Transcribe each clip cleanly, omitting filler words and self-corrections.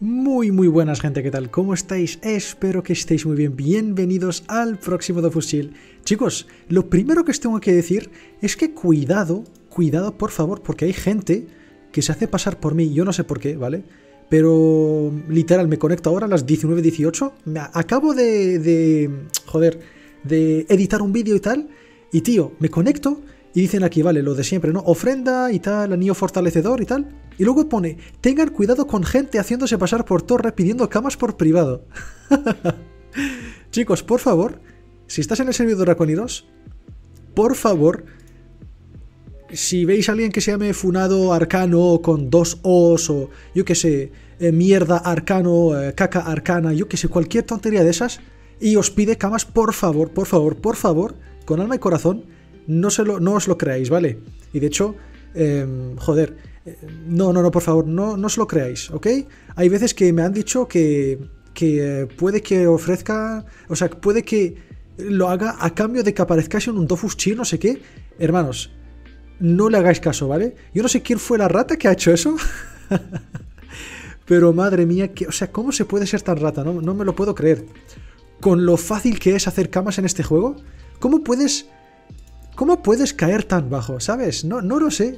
Muy buenas gente, ¿qué tal? ¿Cómo estáis? Espero que estéis muy bien. Bienvenidos al próximo Dofus Chill. Chicos, lo primero que os tengo que decir es que cuidado por favor, porque hay gente que se hace pasar por mí, yo no sé por qué, ¿vale? Pero literal, me conecto ahora a las 19:18, acabo de editar un vídeo y tal, y tío, me conecto y dicen aquí, vale, lo de siempre, ¿no? Ofrenda y tal, anillo fortalecedor y tal. Y luego pone, tengan cuidado con gente haciéndose pasar por torre pidiendo camas por privado. Chicos, por favor, si estás en el servidor Raconidos, por favor, si veis a alguien que se llame Funado Arcano con 2 O's o yo que sé, Mierda Arcano, caca Arcana, yo que sé, cualquier tontería de esas, y os pide camas, por favor, con alma y corazón, no os lo creáis, ¿vale? Y de hecho, no, por favor, no os lo creáis, ¿ok? Hay veces que me han dicho que puede que ofrezca, o sea, puede que lo haga a cambio de que aparezcáis en un Dofus Chill, no sé qué. Hermanos, no le hagáis caso, ¿vale? Yo no sé quién fue la rata que ha hecho eso, pero madre mía, o sea, ¿cómo se puede ser tan rata? No me lo puedo creer. Con lo fácil que es hacer camas en este juego, ¿cómo puedes caer tan bajo? ¿Sabes? No lo sé.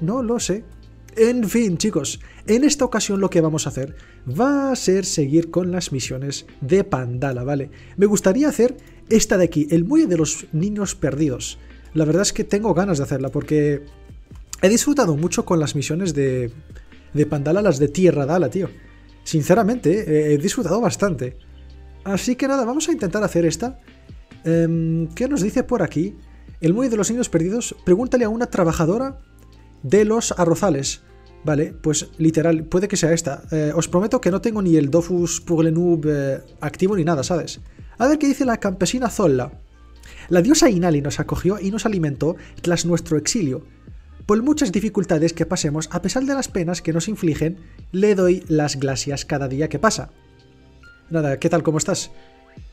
En fin, chicos, en esta ocasión lo que vamos a hacer va a ser seguir con las misiones de Pandala, ¿vale? Me gustaría hacer esta de aquí, el muelle de los niños perdidos. La verdad es que tengo ganas de hacerla porque he disfrutado mucho con las misiones de Pandala, las de Tierra Dala, tío. Sinceramente, he disfrutado bastante. Así que nada, vamos a intentar hacer esta. ¿Qué nos dice por aquí? El muelle de los niños perdidos, pregúntale a una trabajadora de los arrozales. Vale, pues literal, puede que sea esta. Os prometo que no tengo ni el Dofus puglenub activo ni nada, ¿sabes? A ver qué dice la campesina Zolla. La diosa Inali nos acogió y nos alimentó tras nuestro exilio. Por muchas dificultades que pasemos, a pesar de las penas que nos infligen, le doy las gracias cada día que pasa. Nada, ¿qué tal? ¿Cómo estás?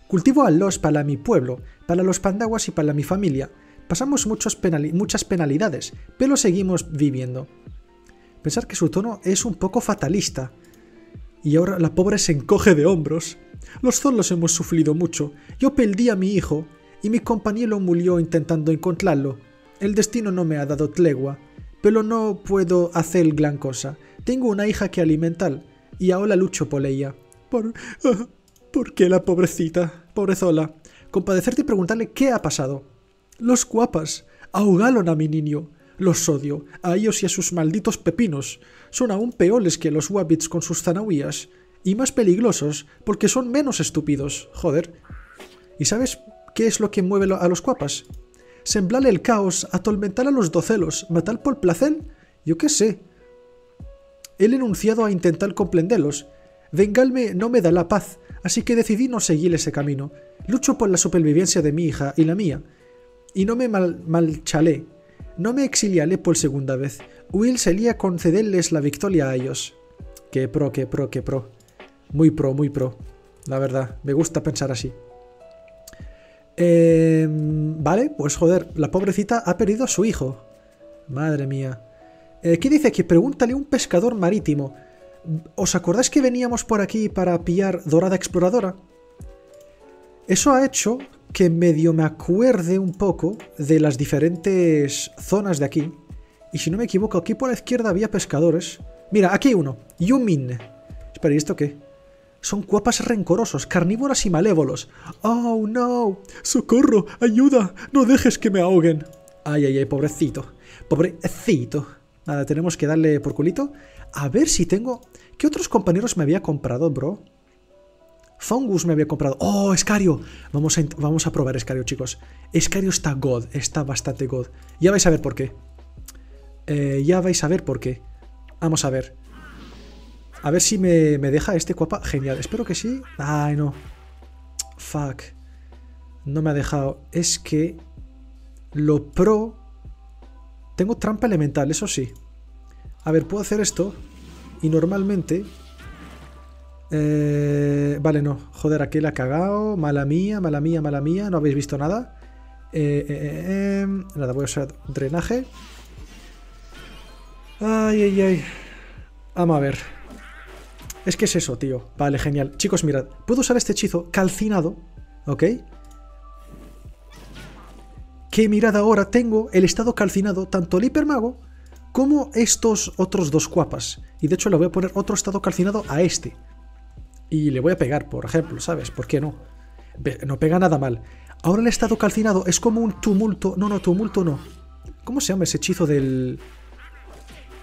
Cultivo alos para mi pueblo, para los pandahuac y para mi familia. Pasamos muchas penalidades, pero seguimos viviendo. Pensar que su tono es un poco fatalista. Y ahora la pobre se encoge de hombros. Los zorros hemos sufrido mucho. Yo perdí a mi hijo y mi compañero murió intentando encontrarlo. El destino no me ha dado tregua, pero no puedo hacer gran cosa. Tengo una hija que alimentar y ahora lucho por ella. ¿Por qué la pobrecita? Pobrezola. Compadecerte y preguntarle qué ha pasado. Los guapas ahogaron a mi niño. Los odio, a ellos y a sus malditos pepinos. Son aún peores que los wabbits con sus zanahorias. Y más peligrosos porque son menos estúpidos. Joder. ¿Y sabes qué es lo que mueve a los guapas? Sembrar el caos, atormentar a los docelos, matar por placer. Yo qué sé. Él enunciado a intentar comprenderlos. Vengarme no me da la paz, así que decidí no seguir ese camino. Lucho por la supervivencia de mi hija y la mía. Y no me malchalé, no me exiliaré por segunda vez. Will sería concederles la victoria a ellos. Qué pro. Muy pro. La verdad, me gusta pensar así. Vale, pues joder, la pobrecita ha perdido a su hijo. Madre mía. ¿Qué dice aquí? Pregúntale a un pescador marítimo. ¿Os acordáis que veníamos por aquí para pillar dorada exploradora? Eso ha hecho que medio me acuerde un poco de las diferentes zonas de aquí. Y si no me equivoco, aquí por la izquierda había pescadores. Mira, aquí hay uno. Yumin. Espera, ¿y esto qué? Son cuapas rencorosos, carnívoros y malévolos. ¡Oh, no! ¡Socorro! ¡Ayuda! ¡No dejes que me ahoguen! Ay, pobrecito. Nada, tenemos que darle por culito. A ver si tengo... ¿Qué otros compañeros me había comprado, bro? Fungus me había comprado. ¡Oh, Escario! Vamos a probar Escario, chicos. Escario está god. Está bastante god. Ya vais a ver por qué. Vamos a ver. A ver si me deja este cuapa. Genial. Espero que sí. Ay, no. Fuck. No me ha dejado. Es que... Lo pro... Tengo trampa elemental, eso sí. A ver, puedo hacer esto. Y normalmente... vale, no. Joder, aquí la ha cagado. Mala mía. No habéis visto nada. Nada, voy a usar drenaje. Ay. Vamos a ver. Es que es eso, tío. Vale, genial. Chicos, mirad. Puedo usar este hechizo calcinado, ¿ok? Que mirad, ahora tengo el estado calcinado, tanto el hipermago como estos otros dos cuapas. Y de hecho le voy a poner otro estado calcinado a este. Y le voy a pegar, por ejemplo, ¿sabes? ¿Por qué no? No pega nada mal. Ahora el estado calcinado es como un tumulto. No, no, tumulto no. ¿Cómo se llama ese hechizo del...?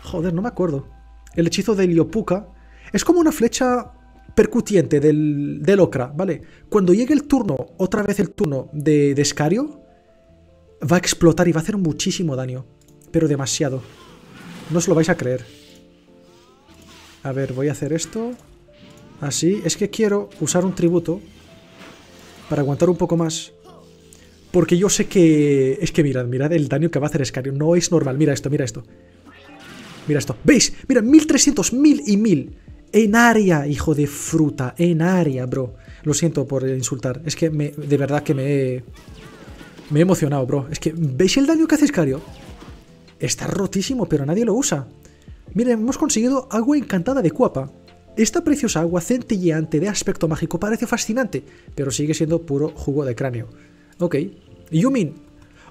Joder, no me acuerdo. El hechizo del Yopuka. Es como una flecha percutiente del Okra, ¿vale? Cuando llegue el turno, otra vez el turno de Escario, va a explotar y va a hacer muchísimo daño. Pero demasiado. No os lo vais a creer. A ver, voy a hacer esto. Así. Es que quiero usar un tributo para aguantar un poco más. Porque yo sé que... Es que mirad, mirad el daño que va a hacer Escario. No es normal. Mira esto, mira esto. Mira esto. ¿Veis? Mira, 1300, 1000 y 1000. En área, hijo de fruta. En área, bro. Lo siento por insultar. Es que de verdad que me he emocionado, bro. Es que... ¿Veis el daño que hace Escario? Está rotísimo, pero nadie lo usa. Miren, hemos conseguido agua encantada de cuapa. Esta preciosa agua centelleante de aspecto mágico parece fascinante, pero sigue siendo puro jugo de cráneo. Ok. Yumin,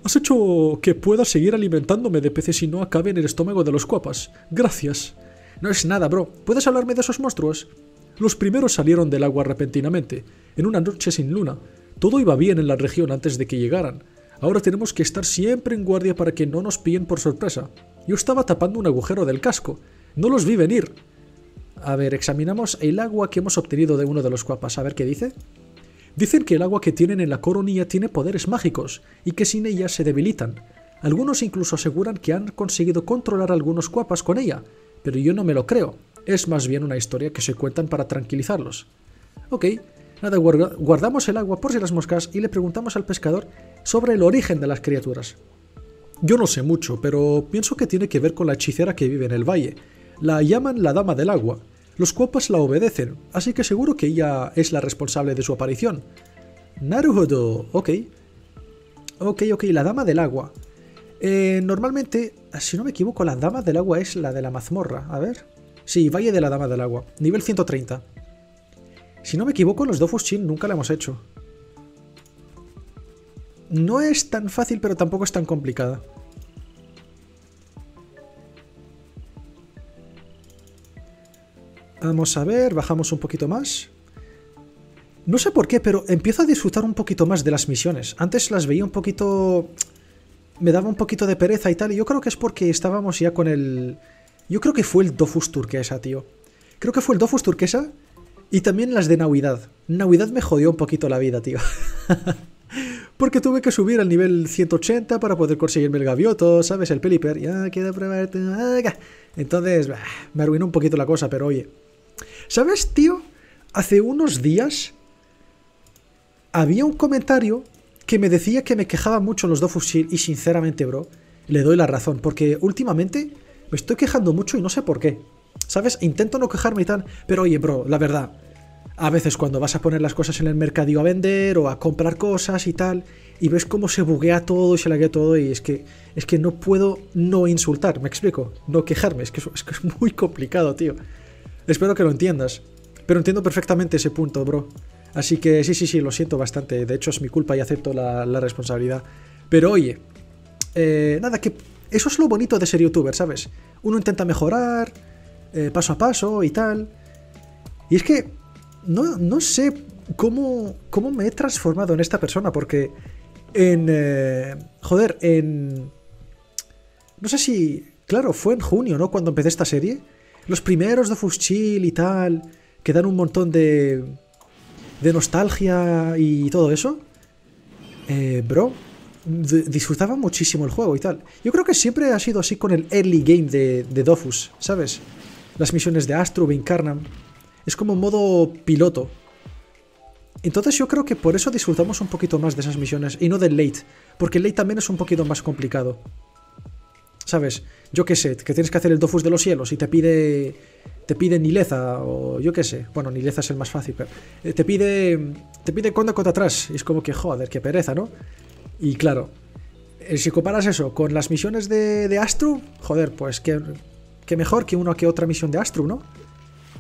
has hecho que pueda seguir alimentándome de peces y no acabe en el estómago de los cuapas. Gracias. No es nada, bro. ¿Puedes hablarme de esos monstruos? Los primeros salieron del agua repentinamente, en una noche sin luna. Todo iba bien en la región antes de que llegaran. Ahora tenemos que estar siempre en guardia para que no nos pillen por sorpresa. Yo estaba tapando un agujero del casco. No los vi venir. A ver, examinamos el agua que hemos obtenido de uno de los cuapas. A ver qué dice. Dicen que el agua que tienen en la coronilla tiene poderes mágicos y que sin ella se debilitan. Algunos incluso aseguran que han conseguido controlar a algunos cuapas con ella, pero yo no me lo creo. Es más bien una historia que se cuentan para tranquilizarlos. Ok, nada, guardamos el agua por si las moscas y le preguntamos al pescador sobre el origen de las criaturas. Yo no sé mucho, pero pienso que tiene que ver con la hechicera que vive en el valle. La llaman la Dama del Agua. Los cuapas la obedecen, así que seguro que ella es la responsable de su aparición. Naruhodo, ok. Ok, la Dama del Agua. Normalmente, si no me equivoco, la Dama del Agua es la de la mazmorra. A ver. Sí, Valle de la Dama del Agua. Nivel 130. Si no me equivoco, los Dofus Shin nunca la hemos hecho. No es tan fácil, pero tampoco es tan complicada. Vamos a ver, bajamos un poquito más. No sé por qué, pero empiezo a disfrutar un poquito más de las misiones. Antes las veía un poquito... Me daba un poquito de pereza y tal. Y yo creo que es porque estábamos ya con el... Yo creo que fue el Dofus Turquesa, tío. Creo que fue el Dofus Turquesa y también las de Navidad. Navidad me jodió un poquito la vida, tío. Porque tuve que subir al nivel 180 para poder conseguirme el gavioto, ¿sabes? El peliper. Ya quiero probarte. Entonces, me arruinó un poquito la cosa, pero oye... ¿Sabes, tío? Hace unos días había un comentario que me decía que me quejaba mucho en los Dofus Chill y sinceramente, bro, le doy la razón, porque últimamente me estoy quejando mucho y no sé por qué. ¿Sabes? Intento no quejarme y tal, pero oye, bro, la verdad, a veces cuando vas a poner las cosas en el mercadillo a vender o a comprar cosas y tal, y ves cómo se buguea todo y se laguea todo, y es que no puedo no insultar, ¿me explico? No quejarme, es que es muy complicado, tío. Espero que lo entiendas, pero entiendo perfectamente ese punto, bro. Así que sí, lo siento bastante. De hecho, es mi culpa y acepto la responsabilidad. Pero oye, nada, que eso es lo bonito de ser youtuber, ¿sabes? Uno intenta mejorar paso a paso y tal. Y es que no sé cómo me he transformado en esta persona, porque no sé si... Claro, fue en junio, ¿no? Cuando empecé esta serie. Los primeros Dofus Chill y tal, que dan un montón de nostalgia y todo eso. Bro, disfrutaba muchísimo el juego y tal. Yo creo que siempre ha sido así con el early game de Dofus, ¿sabes? Las misiones de Astro, Incarnam. Es como modo piloto. Entonces yo creo que por eso disfrutamos un poquito más de esas misiones y no del late. Porque el late también es un poquito más complicado. ¿Sabes? Yo qué sé, que tienes que hacer el Dofus de los Cielos y te pide Nileza, o yo qué sé. Bueno, Nileza es el más fácil, pero... Te pide contra atrás. Y es como que, joder, qué pereza, ¿no? Y claro, si comparas eso con las misiones de Astro, joder, pues qué mejor que una que otra misión de Astro, ¿no?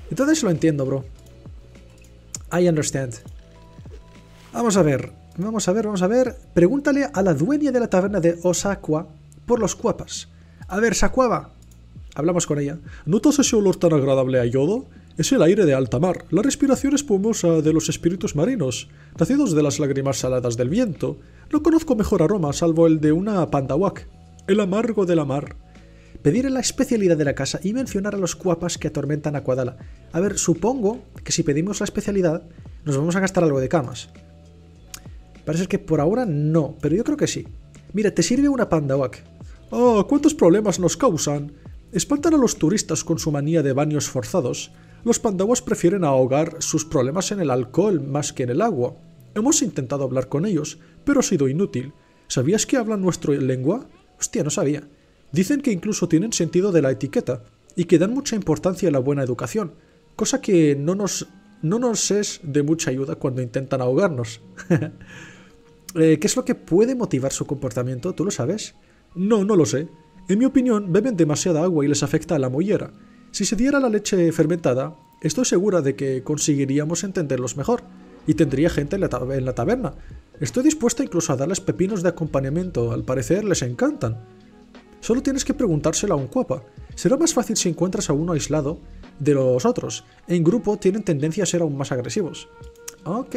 Entonces lo entiendo, bro. I understand. Vamos a ver, vamos a ver. Pregúntale a la dueña de la taberna de Osakua por los cuapas. A ver, Sacuava. Hablamos con ella. ¿Notas ese olor tan agradable a yodo? Es el aire de alta mar, la respiración espumosa de los espíritus marinos, nacidos de las lágrimas saladas del viento. No conozco mejor aroma, salvo el de una pandahuac, el amargo de la mar. Pediré la especialidad de la casa y mencionar a los cuapas que atormentan a Quatalo. A ver, supongo que si pedimos la especialidad, nos vamos a gastar algo de camas. Parece que por ahora no, pero yo creo que sí. Mira, te sirve una pandahuac. ¡Oh, cuántos problemas nos causan! Espantan a los turistas con su manía de baños forzados. Los pandahuacs prefieren ahogar sus problemas en el alcohol más que en el agua. Hemos intentado hablar con ellos, pero ha sido inútil. ¿Sabías que hablan nuestra lengua? Hostia, no sabía. Dicen que incluso tienen sentido de la etiqueta y que dan mucha importancia a la buena educación, cosa que no nos es de mucha ayuda cuando intentan ahogarnos. ¿Qué es lo que puede motivar su comportamiento? ¿Tú lo sabes? No, no lo sé. En mi opinión, beben demasiada agua y les afecta a la mollera. Si se diera la leche fermentada, estoy segura de que conseguiríamos entenderlos mejor, y tendría gente en la taberna. Estoy dispuesta incluso a darles pepinos de acompañamiento, al parecer les encantan. Solo tienes que preguntárselo a un cuapa. Será más fácil si encuentras a uno aislado de los otros. En grupo tienen tendencia a ser aún más agresivos. Ok.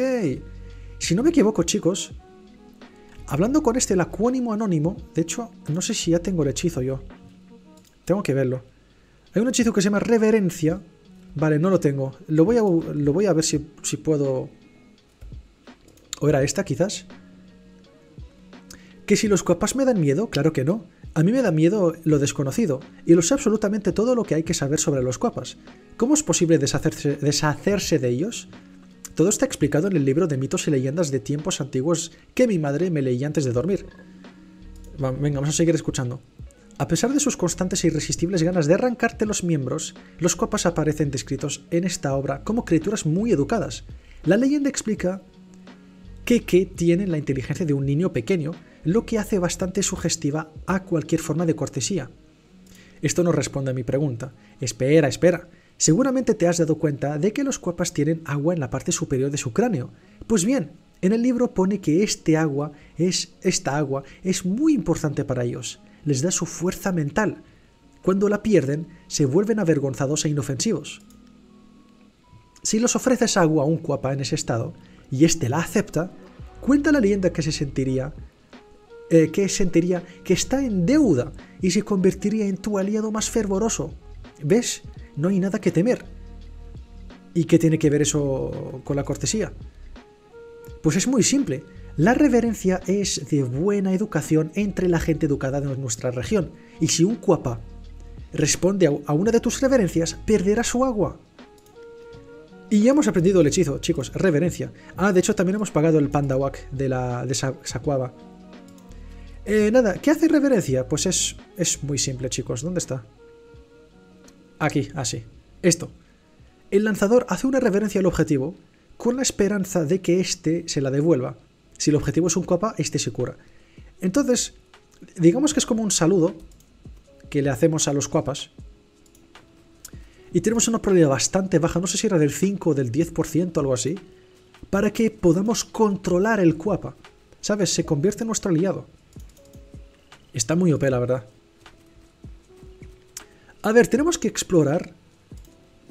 Si no me equivoco, chicos, hablando con este lacónimo anónimo, de hecho, no sé si ya tengo el hechizo yo. Tengo que verlo. Hay un hechizo que se llama Reverencia. Vale, no lo tengo. Lo voy a ver si puedo... ¿O era esta, quizás? ¿Que si los cuapas me dan miedo? Claro que no. A mí me da miedo lo desconocido. Y lo sé absolutamente todo lo que hay que saber sobre los cuapas. ¿Cómo es posible deshacerse de ellos? Todo está explicado en el libro de mitos y leyendas de tiempos antiguos que mi madre me leía antes de dormir. Venga, vamos a seguir escuchando. A pesar de sus constantes e irresistibles ganas de arrancarte los miembros, los cuapas aparecen descritos en esta obra como criaturas muy educadas. La leyenda explica que tienen la inteligencia de un niño pequeño, lo que hace bastante sugestiva a cualquier forma de cortesía. Esto no responde a mi pregunta. Espera, espera. Seguramente te has dado cuenta de que los cuapas tienen agua en la parte superior de su cráneo. Pues bien, en el libro pone que esta agua es muy importante para ellos. Les da su fuerza mental. Cuando la pierden, se vuelven avergonzados e inofensivos. Si les ofreces agua a un cuapa en ese estado, y este la acepta, cuenta la leyenda que sentiría que está en deuda y se convertiría en tu aliado más fervoroso. ¿Ves? No hay nada que temer. ¿Y qué tiene que ver eso con la cortesía? Pues es muy simple. La reverencia es de buena educación entre la gente educada de nuestra región, y si un cuapa responde a una de tus reverencias, perderá su agua. Y ya hemos aprendido el hechizo, chicos, reverencia. Ah, de hecho también hemos pagado el pandahuac de Sacuava. Nada, ¿qué hace reverencia? Pues es muy simple, chicos. ¿Dónde está? Aquí, así. Esto. El lanzador hace una reverencia al objetivo con la esperanza de que éste se la devuelva. Si el objetivo es un cuapa, este se cura. Entonces, digamos que es como un saludo que le hacemos a los cuapas. Y tenemos una probabilidad bastante baja, no sé si era del 5 o del 10%, algo así, para que podamos controlar el cuapa. ¿Sabes? Se convierte en nuestro aliado. Está muy OP, la verdad. A ver, tenemos que explorar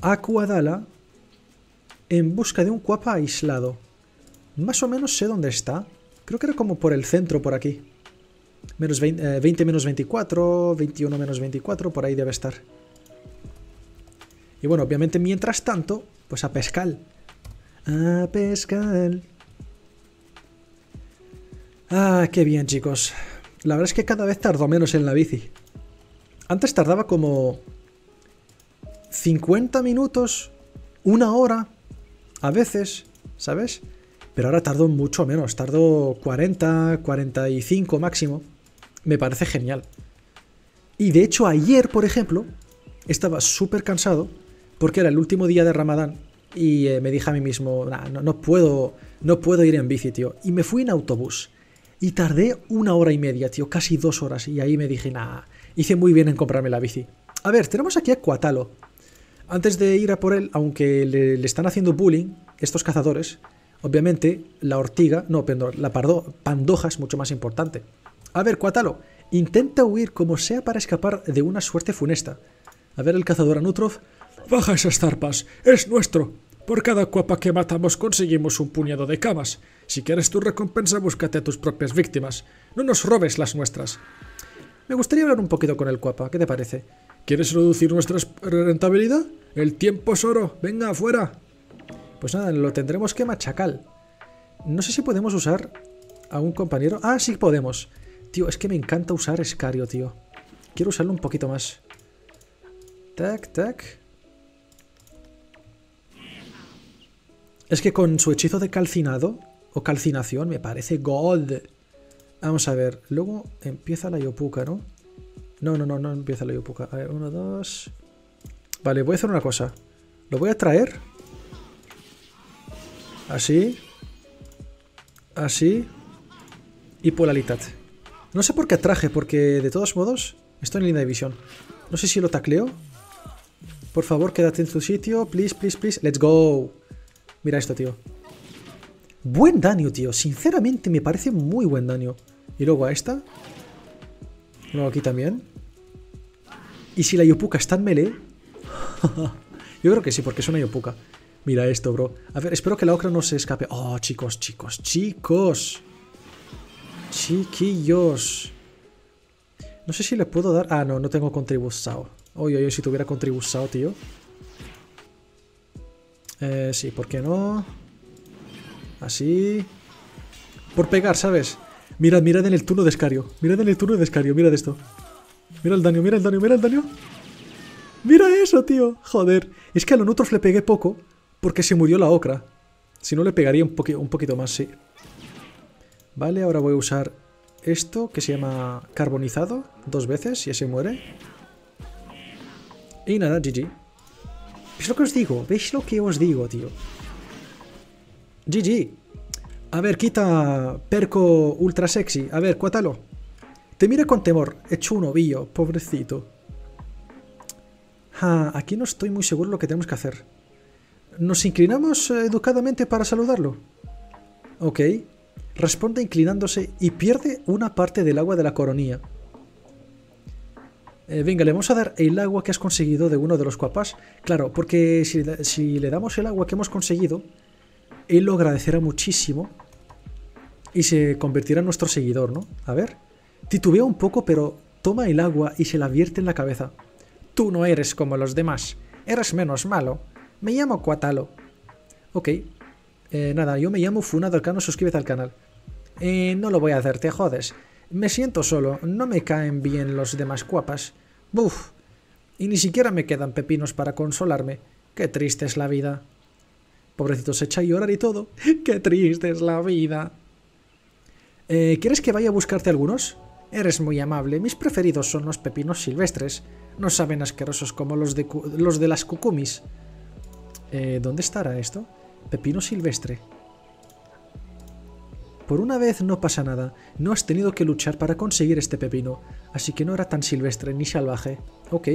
Akuanokima en busca de un cuapa aislado. Más o menos sé dónde está. Creo que era como por el centro, por aquí. Menos 20 menos 24, 21 menos 24, por ahí debe estar. Y bueno, obviamente, mientras tanto, pues a pescar. A pescar. Ah, qué bien, chicos. La verdad es que cada vez tardo menos en la bici. Antes tardaba como 50 minutos, una hora, a veces, ¿sabes? Pero ahora tardo mucho menos, tardo 40, 45 máximo. Me parece genial. Y de hecho ayer, por ejemplo, estaba súper cansado porque era el último día de Ramadán y me dije a mí mismo, no puedo ir en bici, tío. Y me fui en autobús y tardé una hora y media, tío, casi 2 horas. Y ahí me dije, nah, hice muy bien en comprarme la bici. A ver, tenemos aquí a Quatalo. Antes de ir a por él, aunque le están haciendo bullying estos cazadores, obviamente la ortiga, no, perdón, la pandoja es mucho más importante. A ver, Quatalo, intenta huir como sea para escapar de una suerte funesta. A ver, el cazador Anutrov, baja esas zarpas, es nuestro. Por cada cuapa que matamos conseguimos un puñado de camas. Si quieres tu recompensa, búscate a tus propias víctimas. No nos robes las nuestras. Me gustaría hablar un poquito con el cuapa, ¿qué te parece? ¿Quieres reducir nuestra rentabilidad? El tiempo es oro, venga afuera. Pues nada, lo tendremos que machacar. No sé si podemos usar a un compañero. Ah, sí podemos. Tío, es que me encanta usar Escario, tío. Quiero usarlo un poquito más. Tac, tac. Es que con su hechizo de calcinado o calcinación me parece gold. Vamos a ver, luego empieza la Yopuka, ¿no? No empieza la Yopuka. A ver, 1, 2. Vale, voy a hacer una cosa. Lo voy a traer. Así. Así. Y polalitat. No sé por qué traje, porque de todos modos estoy en línea de visión. No sé si lo tacleo. Por favor, quédate en tu sitio. Please, please, please. Let's go. Mira esto, tío. Buen daño, tío. Sinceramente me parece muy buen daño. Y luego a esta. Luego aquí también. Y si la Yopuka está en melee. Yo creo que sí, porque es una Yopuka. Mira esto, bro. A ver, espero que la Okra no se escape. Oh, chicos, chicos, chicos. Chiquillos. No sé si le puedo dar... Ah, no, no tengo contribuzao. Oye, oye, si tuviera contribuzao, tío. Sí, ¿por qué no? Así. Por pegar, ¿sabes? Mirad, mirad en el turno de Escario. Mirad en el turno de Escario, mirad esto. Mira el daño, mira el daño, mira el daño. ¡Mira eso, tío! Joder. Es que a los Nutros le pegué poco porque se murió la Okra. Si no, le pegaría un poquito más, sí. Vale, ahora voy a usar esto que se llama carbonizado. 2 veces y ese muere. Y nada, GG. ¿Veis lo que os digo? ¿Veis lo que os digo, tío? GG. A ver, quita Perco ultra sexy. A ver, Quatalo. Te mira con temor. Hecho un ovillo, pobrecito. Ah, aquí no estoy muy seguro lo que tenemos que hacer. ¿Nos inclinamos educadamente para saludarlo? Ok. Responde inclinándose y pierde una parte del agua de la coronilla. Venga, le vamos a dar el agua que has conseguido de uno de los cuapas. Claro, porque si le damos el agua que hemos conseguido, él lo agradecerá muchísimo y se convertirá en nuestro seguidor, ¿no? A ver, titubea un poco, pero toma el agua y se la vierte en la cabeza. Tú no eres como los demás, eres menos malo. Me llamo Coatalo. Ok, nada, yo me llamo Funado Arcano, suscríbete al canal. No lo voy a hacer, te jodes. Me siento solo, no me caen bien los demás cuapas. Buf. Y ni siquiera me quedan pepinos para consolarme. Qué triste es la vida. Pobrecito, se echa a llorar y todo. Qué triste es la vida. ¿Quieres que vaya a buscarte algunos? Eres muy amable. Mis preferidos son los pepinos silvestres. No saben asquerosos como los de las Kukumis. ¿Dónde estará esto? Pepino silvestre. Por una vez no pasa nada, no has tenido que luchar para conseguir este pepino, así que no era tan silvestre ni salvaje. Ok,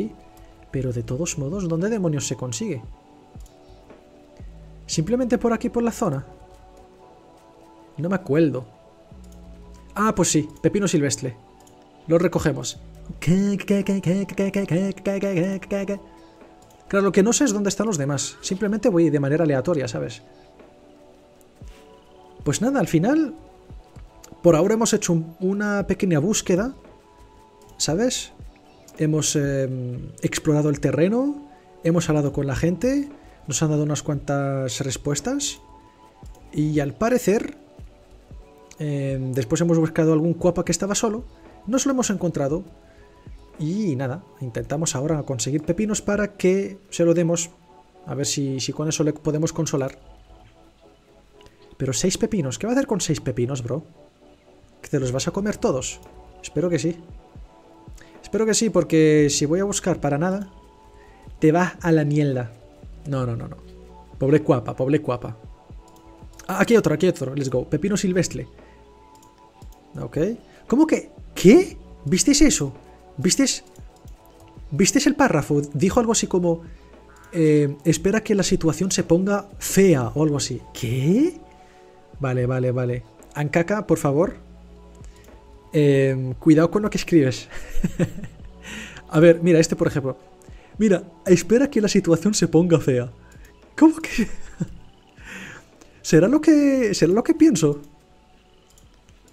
pero de todos modos, ¿dónde demonios se consigue? ¿Simplemente por aquí, por la zona? No me acuerdo. Ah, pues sí, pepino silvestre. Lo recogemos. Claro, lo que no sé es dónde están los demás, simplemente voy de manera aleatoria, ¿sabes? Pues nada, al final... Por ahora hemos hecho una pequeña búsqueda, ¿sabes? Hemos explorado el terreno, hemos hablado con la gente, nos han dado unas cuantas respuestas y al parecer, después hemos buscado algún cuapa que estaba solo, nos lo hemos encontrado y nada, intentamos ahora conseguir pepinos para que se lo demos, a ver si con eso le podemos consolar. Pero 6 pepinos, ¿qué va a hacer con 6 pepinos, bro? ¿Que te los vas a comer todos? Espero que sí. Espero que sí, porque si voy a buscar para nada, te vas a la mierda. No. Pobre cuapa, pobre cuapa. Ah, aquí otro, let's go. Pepino silvestre. Ok. ¿Cómo que? ¿Qué? ¿Visteis eso? ¿Visteis el párrafo? Dijo algo así como... espera que la situación se ponga fea o algo así. ¿Qué? Vale, vale, vale. Ankaka, por favor. Cuidado con lo que escribes. A ver, mira, este por ejemplo. Mira, espera que la situación se ponga fea. ¿Cómo que? ¿Será lo que pienso?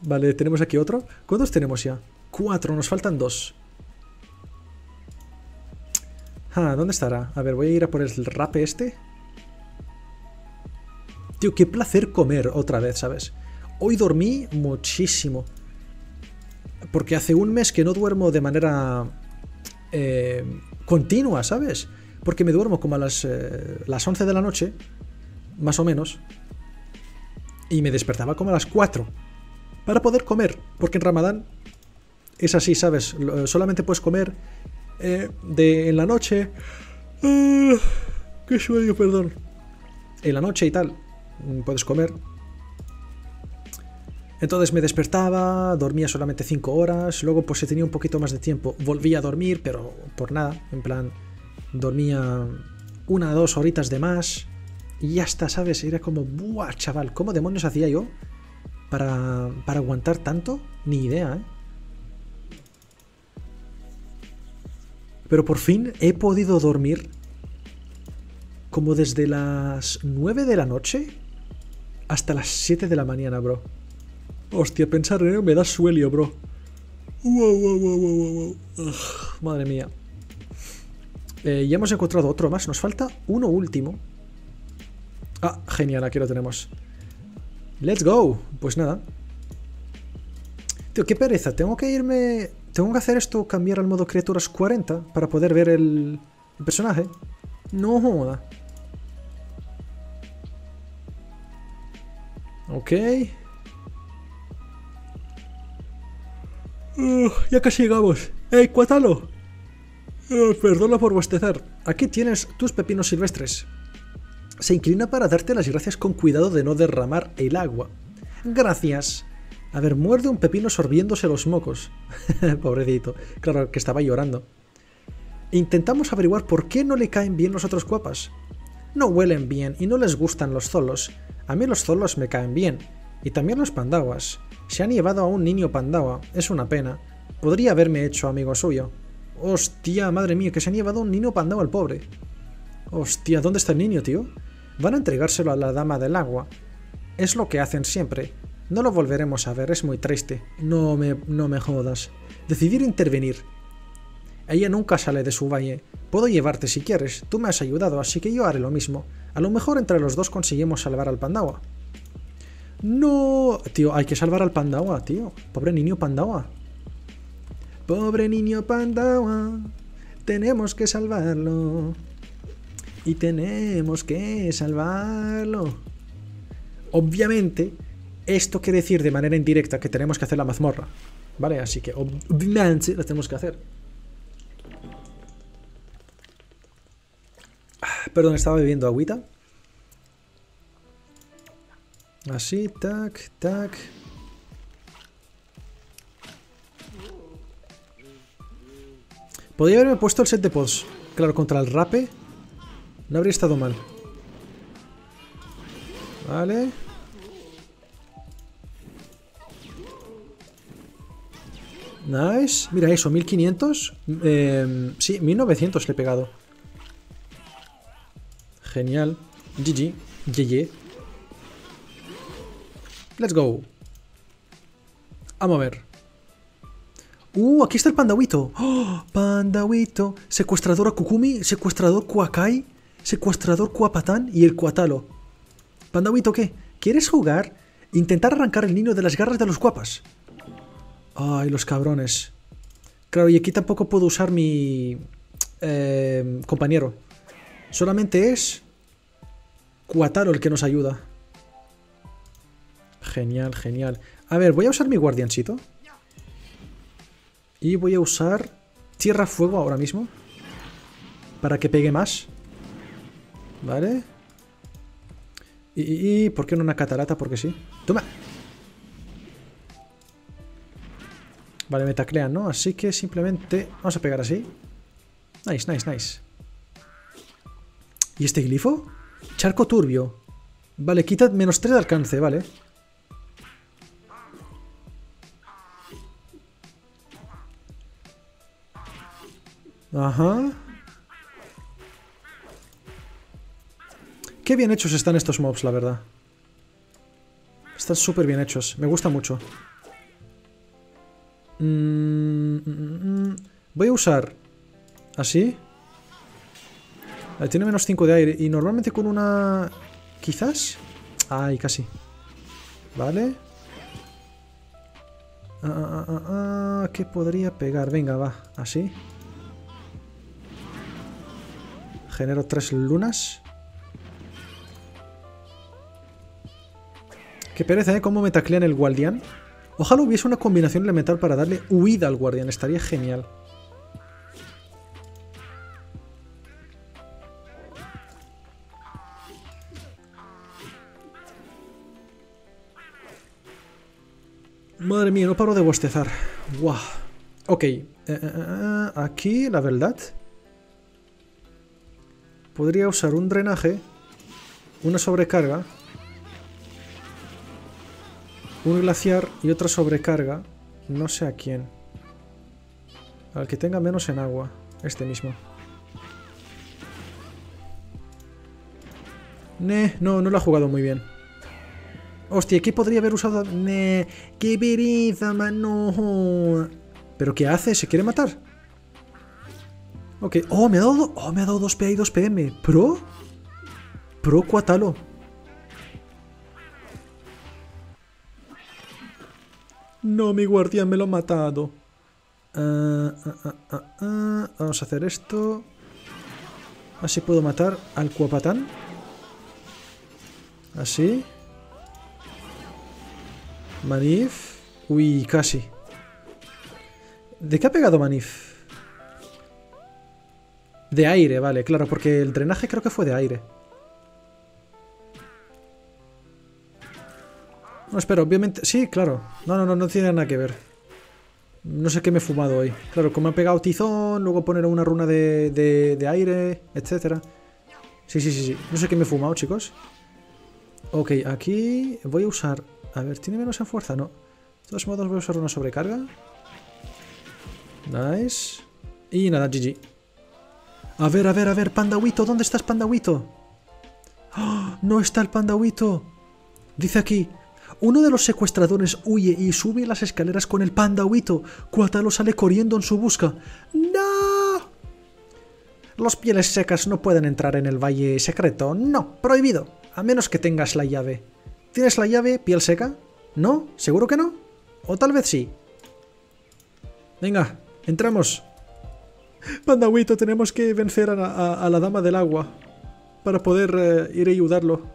Vale, tenemos aquí otro. ¿Cuántos tenemos ya? 4, nos faltan 2. Ah, ¿dónde estará? A ver, voy a ir a por el rape este. Tío, qué placer comer otra vez, ¿sabes? Hoy dormí muchísimo. Porque hace un mes que no duermo de manera continua, ¿sabes? Porque me duermo como a las 11 de la noche, más o menos, y me despertaba como a las 4 para poder comer, porque en Ramadán es así, ¿sabes? Solamente puedes comer en la noche. ¡Qué sueño, perdón! En la noche y tal, puedes comer. Entonces me despertaba, dormía solamente 5 horas, luego pues si tenía un poquito más de tiempo volvía a dormir, pero por nada, en plan, dormía 1 o 2 horitas de más y ya está, ¿sabes? Era como, ¡buah, chaval! ¿Cómo demonios hacía yo para aguantar tanto? Ni idea, ¿eh? Pero por fin he podido dormir como desde las 9 de la noche hasta las 7 de la mañana, bro. Hostia, pensar en ello me da sueño, bro. Uf, madre mía. Ya hemos encontrado otro más. Nos falta uno último. Ah, genial, aquí lo tenemos. ¡Let's go! Pues nada. Tío, qué pereza. Tengo que irme... Tengo que hacer esto, cambiar al modo criaturas 40 para poder ver el personaje. No joda. Ok. Ya casi llegamos. ¡Ey, Quatalo! Perdona por bostezar. Aquí tienes tus pepinos silvestres. Se inclina para darte las gracias con cuidado de no derramar el agua. Gracias. A ver, muerde un pepino sorbiéndose los mocos. Pobrecito. Claro, que estaba llorando. Intentamos averiguar por qué no le caen bien los otros cuapas. No huelen bien y no les gustan los zolos. A mí los zolos me caen bien. Y también los pandahuas. Se han llevado a un niño pandawa, es una pena. Podría haberme hecho amigo suyo. Hostia, madre mía, que se han llevado a un niño pandawa al pobre. Hostia, ¿dónde está el niño, tío? Van a entregárselo a la dama del agua. Es lo que hacen siempre. No lo volveremos a ver, es muy triste. No me jodas. Decidir intervenir. Ella nunca sale de su valle. Puedo llevarte si quieres, tú me has ayudado, así que yo haré lo mismo. A lo mejor entre los dos conseguimos salvar al pandawa. No, tío, hay que salvar al pandawa, tío. Pobre niño pandawa. Pobre niño pandawa. Tenemos que salvarlo. Y tenemos que salvarlo. Obviamente, esto quiere decir de manera indirecta que tenemos que hacer la mazmorra. ¿Vale? Así que obviamente la tenemos que hacer. Perdón, estaba bebiendo agüita. Así, tac, tac. Podría haberme puesto el set de pods. Claro, contra el rape no habría estado mal. Vale. Nice. Mira eso, 1500. Sí, 1900 le he pegado. Genial. GG. GG. Let's go. Vamos a ver. Aquí está el pandawito. ¡Oh! Pandawito. Secuestrador a Kukumi. Secuestrador Kuwakai. Secuestrador Kuapatán. Y el Coatalo. Pandawito, ¿qué? ¿Quieres jugar? Intentar arrancar el niño de las garras de los cuapas. Ay, los cabrones. Claro, y aquí tampoco puedo usar mi compañero. Solamente es Coatalo el que nos ayuda. Genial, genial. A ver, voy a usar mi guardiancito. Y voy a usar Tierra Fuego ahora mismo. Para que pegue más. Vale. Y ¿por qué no una catarata? Porque sí. ¡Toma! Vale, me taclean, ¿no? Así que simplemente vamos a pegar así. Nice, nice, nice. ¿Y este glifo? Charco turbio. Vale, quita menos 3 de alcance, vale. Ajá. Qué bien hechos están estos mobs, la verdad. Están súper bien hechos. Me gusta mucho. Voy a usar... así. Ahí tiene menos 5 de aire. Y normalmente con una... quizás... ay, casi. Vale. ¿Qué podría pegar? Venga, va. Así. Genero 3 lunas. Qué pereza, ¿eh? Cómo me taclean el guardián. Ojalá hubiese una combinación elemental para darle huida al guardián. Estaría genial. Madre mía, no paro de bostezar. Guau. Ok. Aquí, la verdad... podría usar un drenaje, una sobrecarga, un glaciar y otra sobrecarga, no sé a quién. Al que tenga menos en agua, este mismo. No lo ha jugado muy bien. Hostia, ¿qué podría haber usado? ¡Qué pereza, mano! ¿Pero qué hace? ¿Se quiere matar? Ok, oh, me ha dado 2PA y 2PM. ¿Pro? Pro Quatalo. No, mi guardián me lo ha matado. Vamos a hacer esto. Así puedo matar al Kuapatán. Así. Manif. Uy, casi. ¿De qué ha pegado Manif? De aire, vale, claro, porque el drenaje creo que fue de aire. No, espera, obviamente... sí, claro. No tiene nada que ver. No sé qué me he fumado hoy. Claro, como ha pegado tizón, luego poner una runa de aire, etcétera. Sí. No sé qué me he fumado, chicos. Ok, aquí voy a usar... a ver, ¿tiene menos en fuerza? No. De todos modos voy a usar una sobrecarga. Nice. Y nada, GG. A ver, pandawito, ¿dónde estás, pandawito? ¡Oh! No está el pandawito. Dice aquí, uno de los secuestradores huye y sube las escaleras con el pandawito. Quatalo sale corriendo en su busca. ¡No! Los pieles secas no pueden entrar en el valle secreto. No, prohibido, a menos que tengas la llave. ¿Tienes la llave, piel seca? ¿No? ¿Seguro que no? O tal vez sí. Venga, entramos. Pandawito, tenemos que vencer a la dama del agua para poder ir a ayudarlo.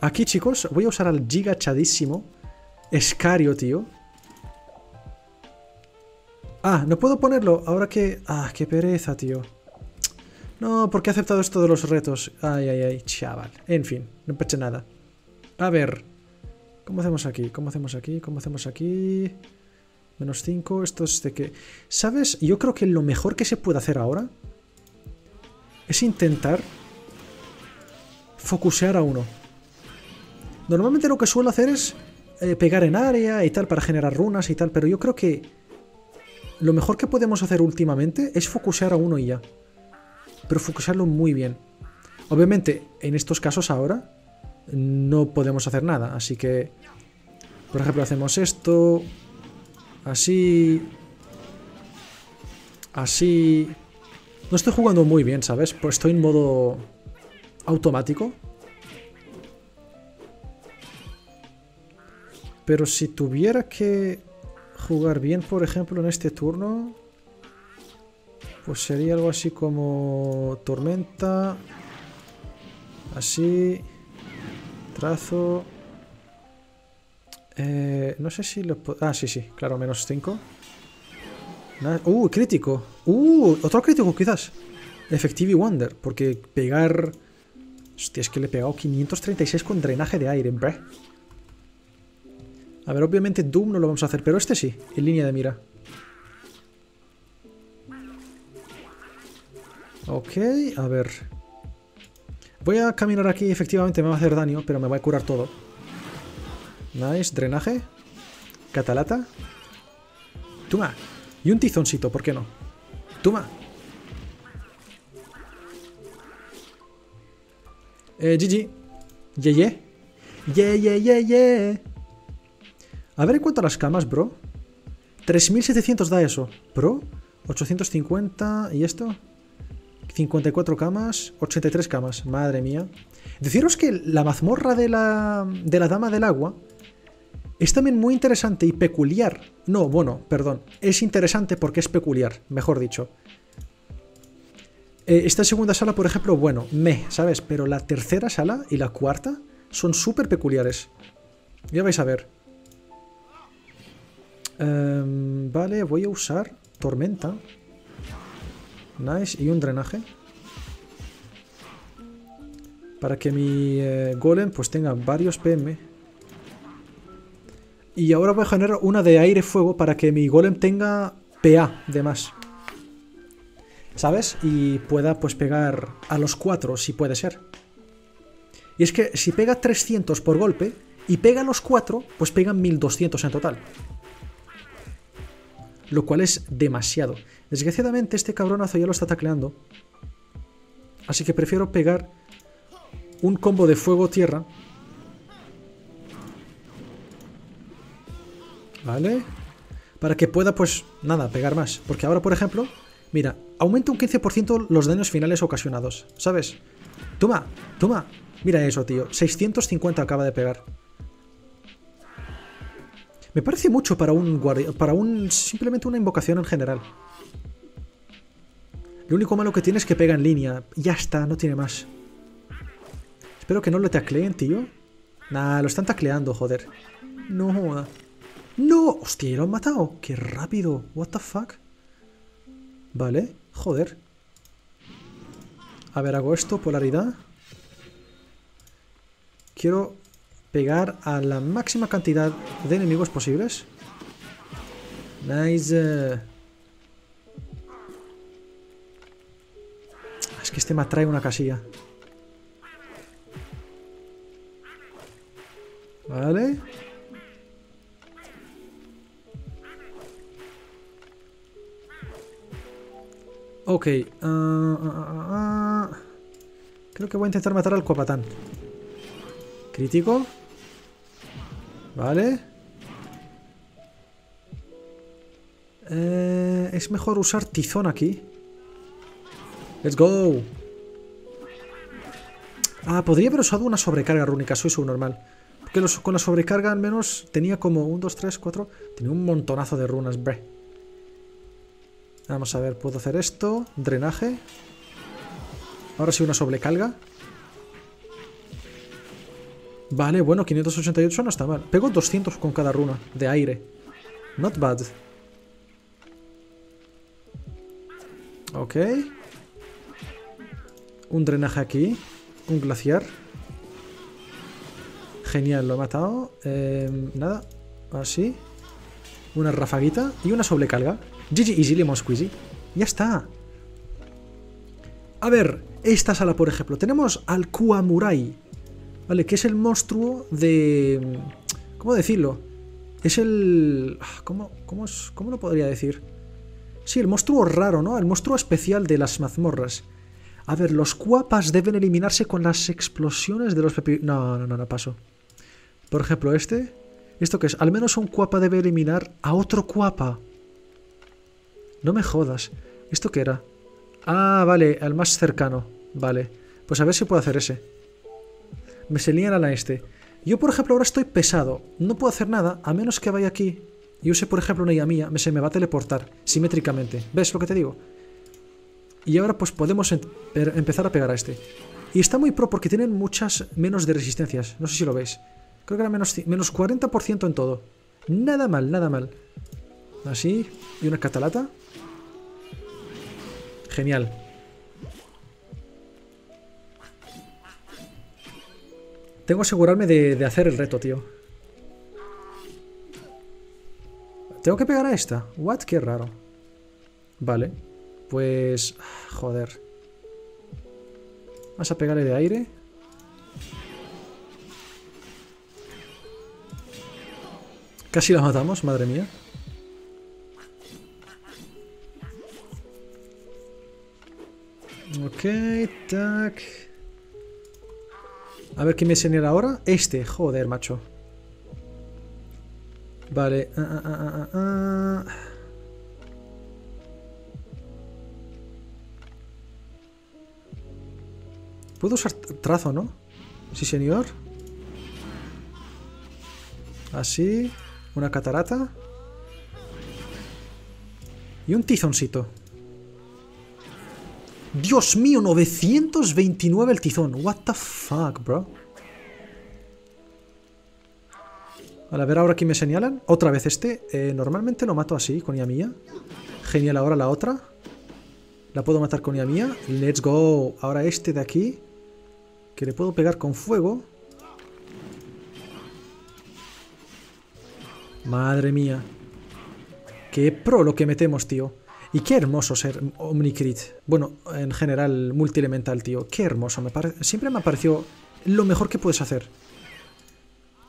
Aquí, chicos, voy a usar al giga chadísimo Escario, tío. Ah, no puedo ponerlo ahora que... ah, qué pereza, tío. No, porque he aceptado esto de los retos. Ay, chaval. En fin, no peche nada. A ver, ¿Cómo hacemos aquí? Menos 5, esto es de que... ¿sabes? Yo creo que lo mejor que se puede hacer ahora es intentar focusear a uno. Normalmente lo que suelo hacer es pegar en área y tal para generar runas y tal, pero yo creo que lo mejor que podemos hacer últimamente es focusear a uno y ya. Pero focusearlo muy bien. Obviamente, en estos casos ahora no podemos hacer nada, así que... por ejemplo, hacemos esto... Así... no estoy jugando muy bien, ¿sabes? Pues estoy en modo... automático. Pero si tuviera que... jugar bien, por ejemplo, en este turno... pues sería algo así como... tormenta... así... trazo... no sé si lo puedo... ah, sí, claro, menos 5. Crítico. Otro crítico, quizás. Effective y Wonder, porque pegar... hostia, es que le he pegado 536 con drenaje de aire, bre. A ver, obviamente Doom no lo vamos a hacer, pero este sí, en línea de mira. Ok, a ver. Voy a caminar aquí, efectivamente me va a hacer daño, pero me va a curar todo. Nice, drenaje. Catalata. Toma. Y un tizoncito, ¿por qué no? Toma. GG. Yeye. Yeye. A ver en cuanto a las camas, bro. 3700 da eso. Bro. 850. ¿Y esto? 54 camas, 83 camas, madre mía. Deciros que la mazmorra de la Dama del Agua es también muy interesante y peculiar. No, bueno, perdón. Es interesante porque es peculiar, mejor dicho. Esta segunda sala, por ejemplo, bueno, ¿sabes? Pero la tercera sala y la cuarta son súper peculiares. Ya vais a ver. Vale, voy a usar tormenta. Nice, y un drenaje para que mi golem pues tenga varios PM. Y ahora voy a generar una de aire-fuego para que mi golem tenga PA de más, ¿sabes? Y pueda pues pegar a los 4 si puede ser. Y es que si pega 300 por golpe y pega a los 4, pues pegan 1200 en total, lo cual es demasiado. Desgraciadamente este cabronazo ya lo está tacleando, así que prefiero pegar un combo de fuego-tierra. Vale, para que pueda pues nada, pegar más, porque ahora por ejemplo, mira, aumenta un 15% los daños finales ocasionados, ¿sabes? Toma, toma, mira eso, tío, 650 acaba de pegar. Me parece mucho para un simplemente una invocación en general. Lo único malo que tiene es que pega en línea. Ya está, no tiene más. Espero que no lo tacleen, tío. Nah, lo están tacleando, joder. No. ¡No! ¡Hostia, lo han matado! ¡Qué rápido! What the fuck? Vale, joder. A ver, hago esto, polaridad. Quiero pegar a la máxima cantidad de enemigos posibles. Nice. Es que este me atrae una casilla. Vale. Ok. Creo que voy a intentar matar al Kuapatán. Crítico. Vale. Es mejor usar tizón aquí. Let's go. Ah, podría haber usado una sobrecarga rúnica. Soy subnormal. Porque con la sobrecarga al menos tenía como 1, 2, 3, 4. Tenía un montonazo de runas, bre. Vamos a ver, puedo hacer esto. Drenaje. Ahora sí una sobrecarga. Vale, bueno, 588 no está mal. Pego 200 con cada runa de aire. Not bad. Ok. Un drenaje aquí. Un glaciar. Genial, lo he matado. Nada, así. Una rafaguita y una sobrecarga. GG easy, lemon squeezy. Ya está. A ver, esta sala, por ejemplo. Tenemos al Kuwamurai. Vale, que es el monstruo de... ¿Cómo decirlo? Es el... ¿Cómo lo podría decir? Sí, el monstruo raro, ¿no? El monstruo especial de las mazmorras. A ver, los cuapas deben eliminarse con las explosiones de los pepinobús. No, paso. Por ejemplo, este. ¿Esto qué es? Al menos un cuapa debe eliminar a otro cuapa. No me jodas. ¿Esto qué era? Ah, vale, al más cercano. Vale. Pues a ver si puedo hacer ese. Me se lían a la este. Yo, por ejemplo, ahora estoy pesado. No puedo hacer nada, a menos que vaya aquí y use, por ejemplo, una llamía. Se me va a teleportar simétricamente. ¿Ves lo que te digo? Y ahora, pues, podemos empezar a pegar a este. Y está muy pro porque tienen muchas menos de resistencias. No sé si lo veis. Creo que era menos 40% en todo. Nada mal, nada mal. Así. Y una catalata. Genial. Tengo que asegurarme de hacer el reto, tío. Tengo que pegar a esta. What? Qué raro. Vale. Pues... Joder. Vas a pegarle de aire. Casi la matamos, madre mía. Ok, tac. A ver, ¿qué me señala ahora? Este, joder, macho. Vale. Puedo usar trazo, ¿no? Sí, señor. Así. Una catarata. Y un tizoncito. Dios mío, 929 el tizón. What the fuck, bro. Vale, a ver ahora aquí me señalan. Otra vez este. Normalmente lo mato así, con Yamía. Genial, ahora la otra. La puedo matar con Yamía. Let's go. Ahora este de aquí. Que le puedo pegar con fuego. Madre mía. Qué pro lo que metemos, tío. Y qué hermoso ser Omnicrit. Bueno, en general, multielemental, tío. Qué hermoso. Siempre me ha parecido lo mejor que puedes hacer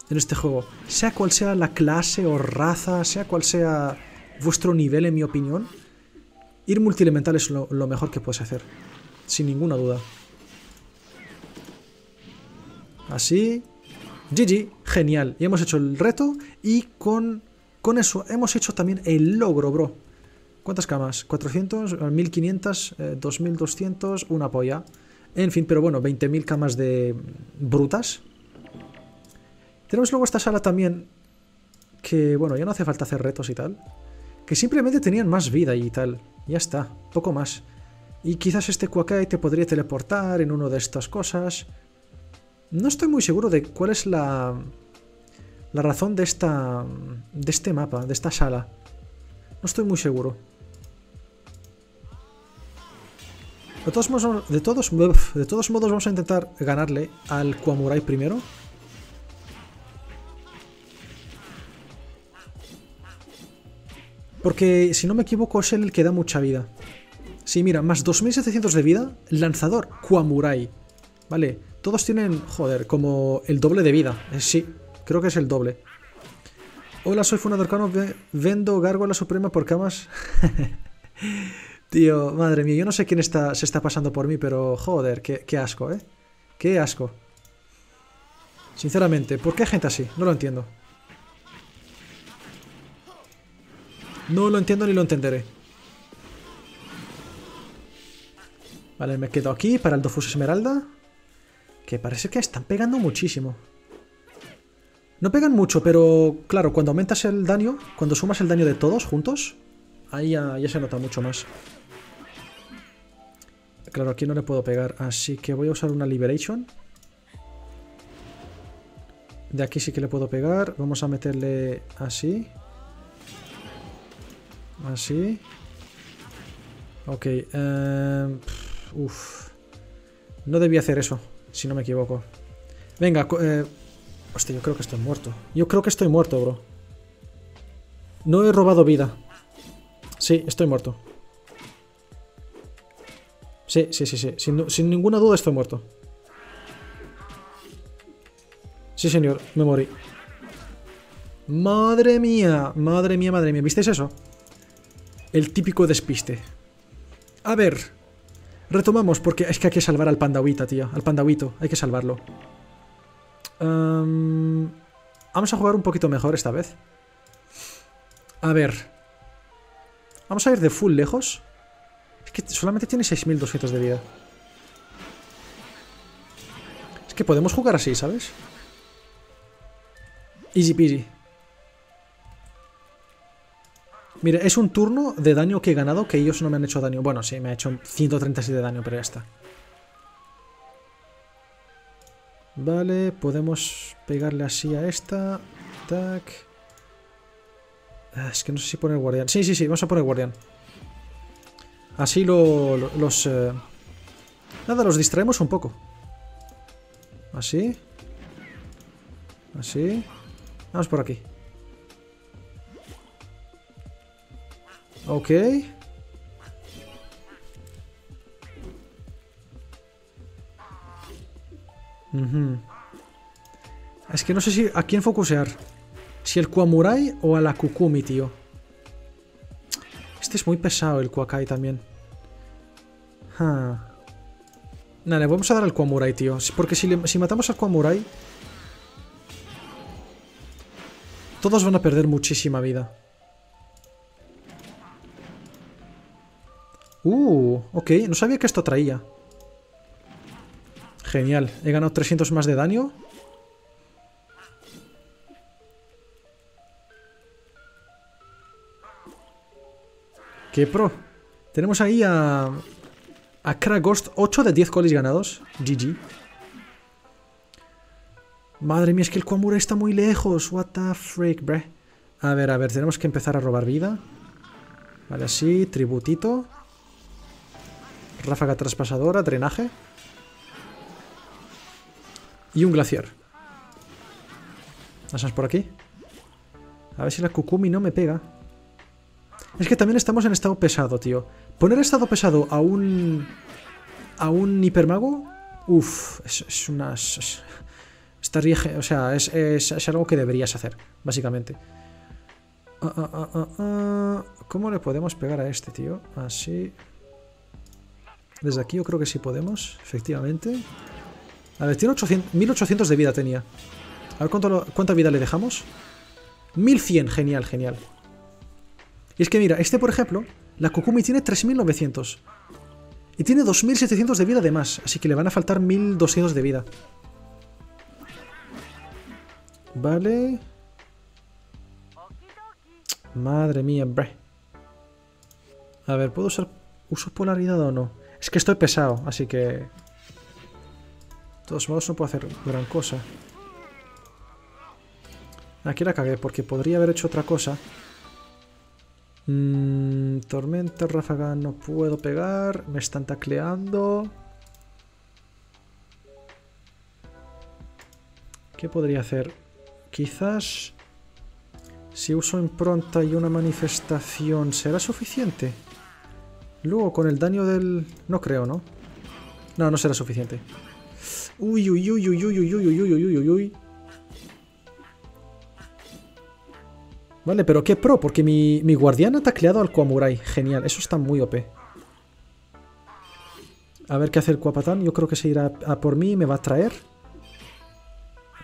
en este juego. Sea cual sea la clase o raza, sea cual sea vuestro nivel, en mi opinión, ir multielemental es lo mejor que puedes hacer. Sin ninguna duda. Así. GG. Genial. Y hemos hecho el reto. Y con eso hemos hecho también el logro, bro. ¿Cuántas camas? 400, 1500, 2200, una polla. En fin, pero bueno, 20.000 camas de brutas. Tenemos luego esta sala también, que bueno, ya no hace falta hacer retos y tal. Que simplemente tenían más vida y tal. Ya está, poco más. Y quizás este Kuwakai te podría teleportar en una de estas cosas. No estoy muy seguro de cuál es la razón de este mapa, de esta sala. No estoy muy seguro. De todos modos vamos a intentar ganarle al Kuwamurai primero. Porque si no me equivoco es el que da mucha vida. Sí, mira, más 2700 de vida, lanzador Kuwamurai. Vale, todos tienen, joder, como el doble de vida. Sí, creo que es el doble. Hola, soy Funado Arcano, vendo Gárgola Suprema por camas. Tío, madre mía, yo no sé quién se está pasando por mí, pero joder, qué asco, ¿eh? Qué asco. Sinceramente, ¿por qué hay gente así? No lo entiendo. No lo entiendo ni lo entenderé. Vale, me quedo aquí para el Dofus Esmeralda. Que parece que están pegando muchísimo. No pegan mucho, pero claro, cuando aumentas el daño, cuando sumas el daño de todos juntos, ahí ya se nota mucho más. Claro, aquí no le puedo pegar, así que voy a usar una Liberation. De aquí sí que le puedo pegar, vamos a meterle así. Así. Ok, uff. No debía hacer eso, si no me equivoco. Venga, hostia, yo creo que estoy muerto. Yo creo que estoy muerto, bro. No he robado vida. Sí, estoy muerto. Sí. Sin ninguna duda estoy muerto. Sí, señor. Me morí. Madre mía. Madre mía, madre mía. ¿Visteis eso? El típico despiste. A ver. Retomamos porque es que hay que salvar al pandawita, tío. Al pandawito. Hay que salvarlo. Vamos a jugar un poquito mejor esta vez. A ver. Vamos a ir de full lejos. Es que solamente tiene 6200 de vida. Es que podemos jugar así, ¿sabes? Easy peasy. Mira, es un turno de daño que he ganado, que ellos no me han hecho daño. Bueno, sí, me ha hecho 137 de daño, pero ya está. Vale, podemos pegarle así a esta. Tac. Es que no sé si poner guardián. Sí, vamos a poner guardián. Así los distraemos un poco. Así. Así. Vamos por aquí. Ok. Es que no sé si a quién focusear. Si el Kuwamurai o a la Kukumi, tío. Este es muy pesado, el Kuakai también. Nada, le vamos a dar al Kuwamurai, tío. Porque si matamos al Kuwamurai, todos van a perder muchísima vida. Ok, no sabía que esto traía. Genial, he ganado 300 más de daño. ¡Qué pro! Tenemos ahí a Kragost, 8 de 10 colis ganados. GG. Madre mía, es que el Kuwamurai está muy lejos. What the freak, bre. A ver, tenemos que empezar a robar vida. Vale, así, tributito. Ráfaga traspasadora, drenaje. Y un glaciar. ¿Pasas por aquí? A ver si la Kukumi no me pega. Es que también estamos en estado pesado, tío. Poner estado pesado a un hipermago... Uff, es una... Estaría... O sea, es algo que deberías hacer, básicamente. ¿Cómo le podemos pegar a este, tío? Así... Desde aquí yo creo que sí podemos, efectivamente. A ver, tiene 1800 de vida tenía. A ver cuánta vida le dejamos. 1100, genial, genial. Y es que mira, este por ejemplo, la Kukumi tiene 3900. Y tiene 2700 de vida de más, así que le van a faltar 1200 de vida. Vale. Madre mía, bre. A ver, ¿puedo usar uso polaridad o no? Es que estoy pesado, así que... De todos modos no puedo hacer gran cosa. Aquí la cagué, porque podría haber hecho otra cosa. Tormenta, ráfaga, no puedo pegar. Me están tacleando. ¿Qué podría hacer? Quizás... Si uso impronta y una manifestación, ¿será suficiente? Luego con el daño del... No creo, ¿no? No, no será suficiente. Uy, uy, uy, uy, uy, uy, uy, uy, uy, uy, uy. Vale, pero qué pro, porque mi guardián ha tacleado al Kuwamurai. Genial, eso está muy OP. A ver qué hace el Kuapatán. Yo creo que se irá a por mí y me va a traer.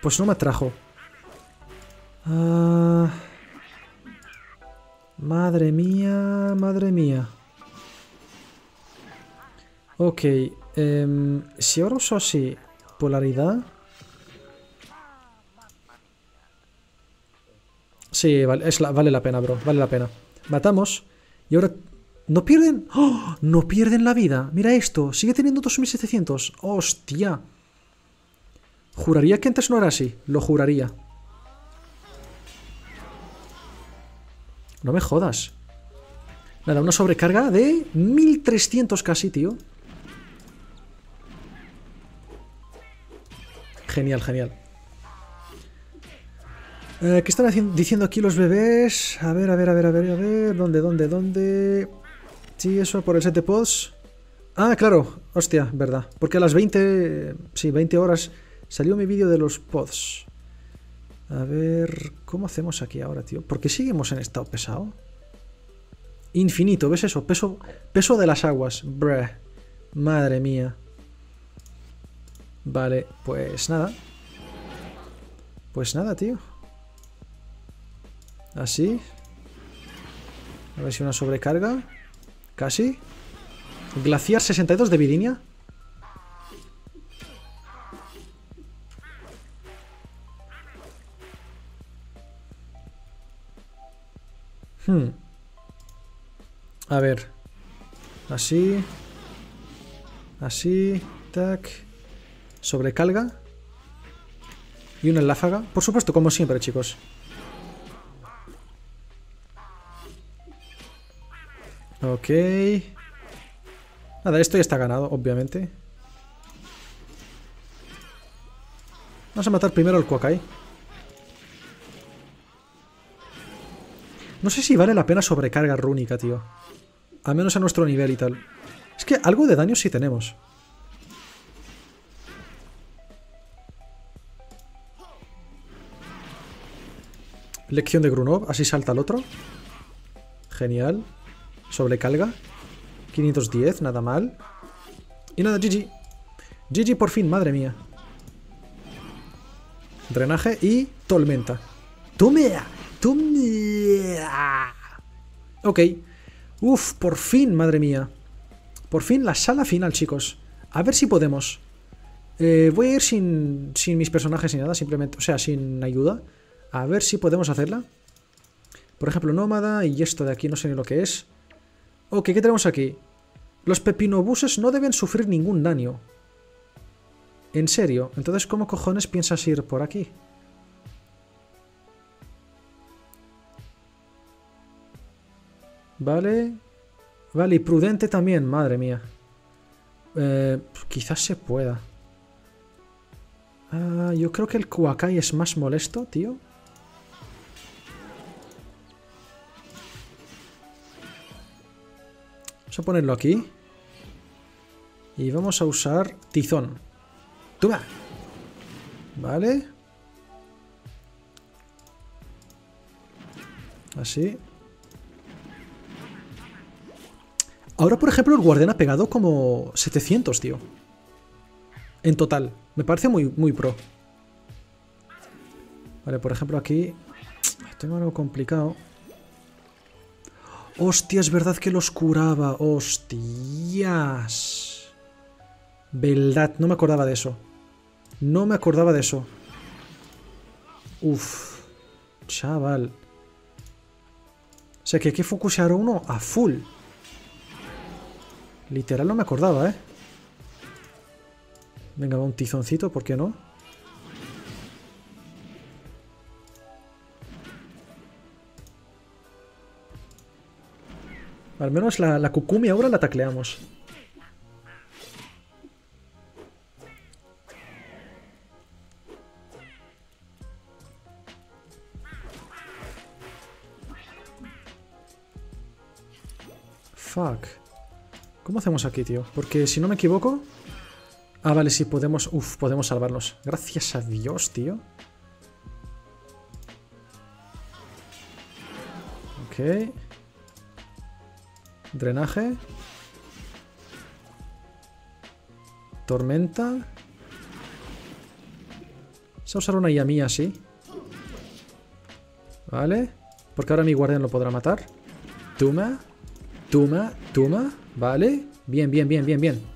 Pues no me atrajo. Madre mía, madre mía. Ok, si ahora uso así, polaridad... Sí, vale, vale la pena, bro, vale la pena. Matamos, y ahora... ¿No pierden? ¡Oh! ¡No pierden la vida! Mira esto, sigue teniendo 2700. ¡Hostia! Juraría que antes no era así, lo juraría. No me jodas. Nada, una sobrecarga de 1300 casi, tío. Genial, genial. ¿Qué están diciendo aquí los bebés? A ver. ¿Dónde? Sí, eso, por el set de pods. Ah, claro. Hostia, verdad. Porque a las 20... Sí, 20 horas salió mi vídeo de los pods. A ver... ¿Cómo hacemos aquí ahora, tío? ¿Por qué seguimos en estado pesado? Infinito, ¿ves eso? Peso de las aguas. Breh. Madre mía. Vale, pues nada. Pues nada, tío. Así. A ver si una sobrecarga. Casi. Glaciar 62 de Virinia. A ver. Así. Así. Tac. Sobrecarga. Y una láfaga. Por supuesto, como siempre, chicos. Ok. Nada, esto ya está ganado, obviamente. Vamos a matar primero al Kuwakai. No sé si vale la pena sobrecarga rúnica, tío. A menos a nuestro nivel y tal. Es que algo de daño sí tenemos. Lección de Grunov. Así salta el otro. Genial. Sobrecarga. 510, nada mal. Y nada, GG. GG por fin, madre mía. Drenaje y tormenta. ¡Tomea! ¡Tomea! Ok. Uf, por fin, madre mía. Por fin la sala final, chicos. A ver si podemos. Voy a ir sin mis personajes ni nada, simplemente, o sea, sin ayuda. A ver si podemos hacerla. Por ejemplo, nómada y esto de aquí, no sé ni lo que es. Ok, ¿qué tenemos aquí? Los pepinobuses no deben sufrir ningún daño. ¿En serio? Entonces, ¿cómo cojones piensas ir por aquí? Vale. Vale, y prudente también, madre mía. Quizás se pueda. Yo creo que el Kuwakai es más molesto, tío. Vamos a ponerlo aquí. Y vamos a usar tizón. ¡Toma! Vale. Así. Ahora, por ejemplo, el guardián ha pegado como 700, tío. En total. Me parece muy pro. Vale, por ejemplo, aquí... Tengo algo complicado. Hostia, es verdad que los curaba. Hostias. Verdad, no me acordaba de eso. No me acordaba de eso. Uf. Chaval. O sea, que hay que focusear uno a full. Literal no me acordaba, ¿eh? Venga, va un tizoncito, ¿por qué no? Al menos la Kukumi ahora la tacleamos. Fuck. ¿Cómo hacemos aquí, tío? Porque si no me equivoco... Ah, vale, sí, podemos... Uf, podemos salvarlos. Gracias a Dios, tío. Ok. Drenaje. Tormenta. Vamos a usar una llamía así. Vale. Porque ahora mi guardián lo podrá matar. Tuma. Tuma. Tuma. Vale. Bien, bien, bien, bien, bien.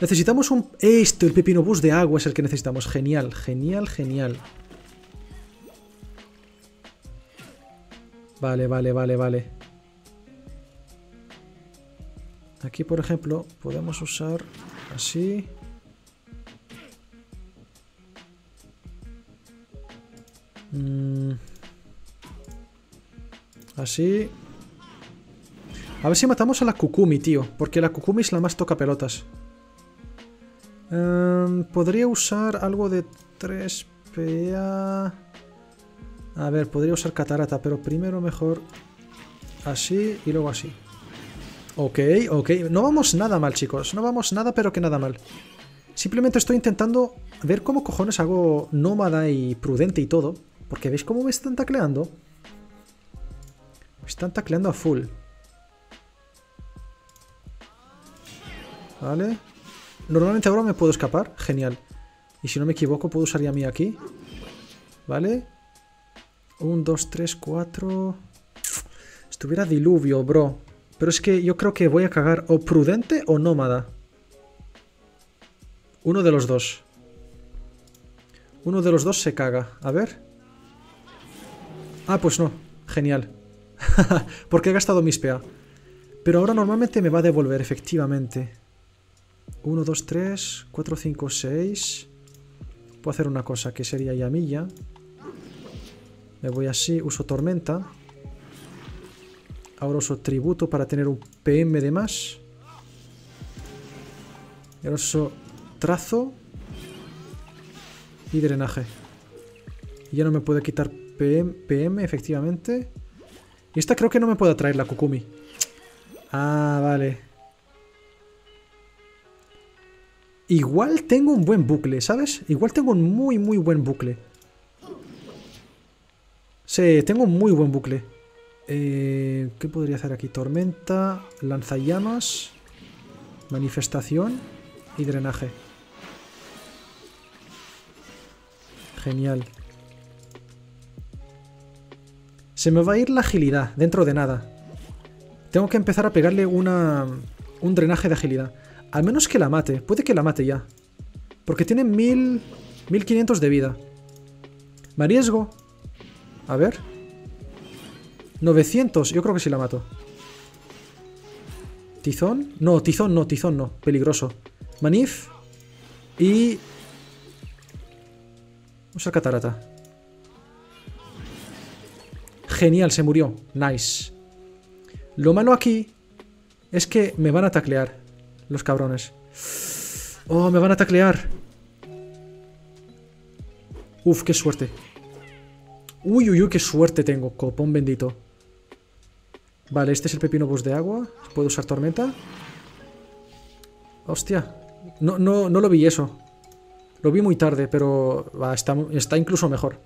Necesitamos un... Esto, el pepinobús de agua es el que necesitamos. Genial, genial, genial. Vale, vale, vale, vale. Aquí, por ejemplo, podemos usar así. Así. A ver si matamos a la Kukumi, tío. Porque la Kukumi es la más tocapelotas. Podría usar algo de 3PA. A ver, podría usar catarata, pero primero mejor así y luego así. Ok, ok. No vamos nada mal, chicos. No vamos nada, pero que nada mal. Simplemente estoy intentando ver cómo cojones hago nómada y prudente y todo. Porque veis cómo me están tacleando. Me están tacleando a full. Vale. Normalmente ahora me puedo escapar. Genial. Y si no me equivoco, puedo usar ya a mí aquí. ¿Vale? 1, 2, 3, 4... Estuviera diluvio, bro. Pero es que yo creo que voy a cagar o prudente o nómada. Uno de los dos. Uno de los dos se caga. A ver. Ah, pues no. Genial. Porque he gastado mis PA. Pero ahora normalmente me va a devolver, efectivamente. 1, 2, 3, 4, 5, 6. Puedo hacer una cosa que sería llamilla. Me voy así, uso tormenta. Ahora uso tributo para tener un PM de más. Y ahora uso trazo y drenaje. Y ya no me puede quitar PM, efectivamente. Y esta creo que no me puede atraer la Kukumi. Ah, vale. Igual tengo un buen bucle, ¿sabes? Igual tengo un muy buen bucle. Sí, tengo un muy buen bucle. ¿Qué podría hacer aquí? Tormenta, lanzallamas, manifestación y drenaje. Genial. Se me va a ir la agilidad dentro de nada. Tengo que empezar a pegarle un drenaje de agilidad. Al menos que la mate. Puede que la mate ya. Porque tiene 1000... 1500 de vida. Me arriesgo. A ver. 900. Yo creo que sí la mato. ¿Tizón? No, tizón no, tizón no. Peligroso. Manif. Y... usa catarata. Genial, se murió. Nice. Lo malo aquí es que me van a taclear los cabrones. Oh, me van a taclear. Uf, qué suerte. Uy, uy, uy, qué suerte tengo. Copón bendito. Vale, este es el pepinobús de agua. ¿Puedo usar tormenta? Hostia. No lo vi eso. Lo vi muy tarde, pero va, está incluso mejor.